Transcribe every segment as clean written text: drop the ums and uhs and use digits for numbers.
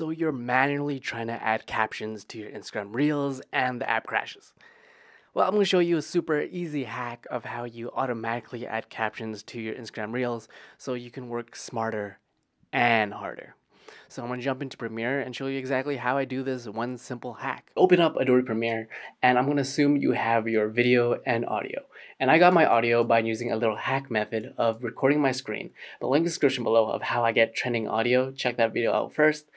So you're manually trying to add captions to your Instagram Reels and the app crashes. Well, I'm going to show you a super easy hack of how you automatically add captions to your Instagram Reels so you can work smarter and harder. So I'm going to jump into Premiere and show you exactly how I do this one simple hack. Open up Adobe Premiere, and I'm going to assume you have your video and audio. And I got my audio by using a little hack method of recording my screen. The link is in the description below of how I get trending audio. Check that video out first.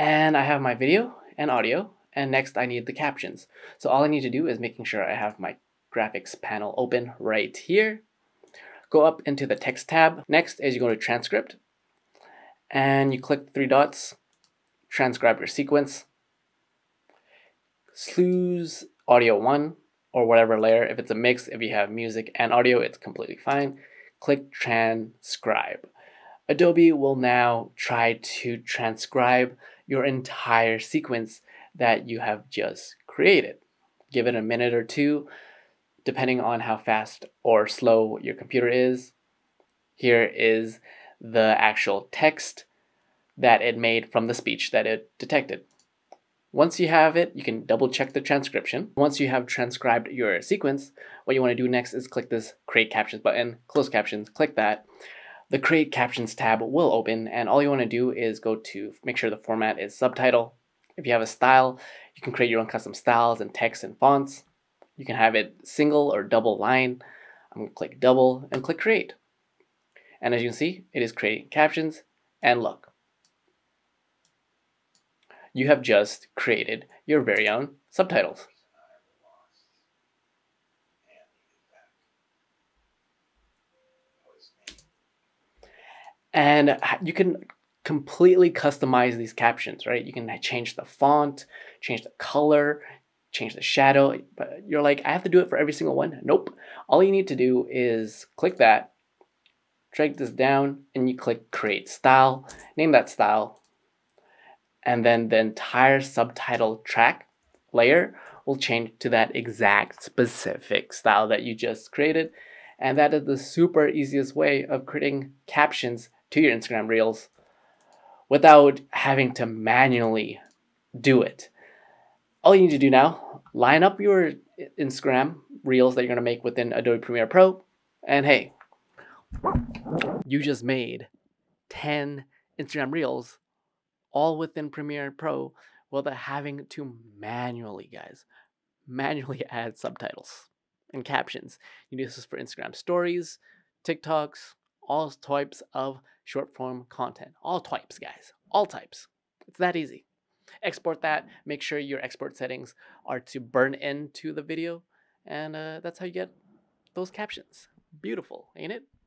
And I have my video and audio, and next I need the captions. So all I need to do is making sure I have my graphics panel open right here. Go up into the text tab. Next is you go to transcript, and you click the three dots, transcribe your sequence, choose audio 1 or whatever layer. If it's a mix, if you have music and audio, it's completely fine. Click transcribe. Adobe will now try to transcribe your entire sequence that you have just created. Give it a minute or two, depending on how fast or slow your computer is. Here is the actual text that it made from the speech that it detected. Once you have it, you can double check the transcription. Once you have transcribed your sequence, what you want to do next is click this Create Captions button, close captions, click that. The Create Captions tab will open, and all you want to do is go to make sure the format is subtitle. If you have a style, you can create your own custom styles and text and fonts. You can have it single or double line. I'm going to click double and click create. And as you can see, it is creating captions, and look, you have just created your very own subtitles. And you can completely customize these captions, right? You can change the font, change the color, change the shadow. But you're like, I have to do it for every single one. Nope. All you need to do is click that, drag this down, and you click create style, name that style, and then the entire subtitle track layer will change to that exact specific style that you just created. And that is the super easiest way of creating captions to your Instagram Reels without having to manually do it. All you need to do now, line up your Instagram Reels that you're gonna make within Adobe Premiere Pro, and hey, you just made 10 Instagram Reels all within Premiere Pro without having to manually, guys, manually add subtitles and captions. You can do this for Instagram stories, TikToks, all types of short form content. All types, guys, all types. It's that easy. Export that, make sure your export settings are to burn into the video, and that's how you get those captions. Beautiful, ain't it?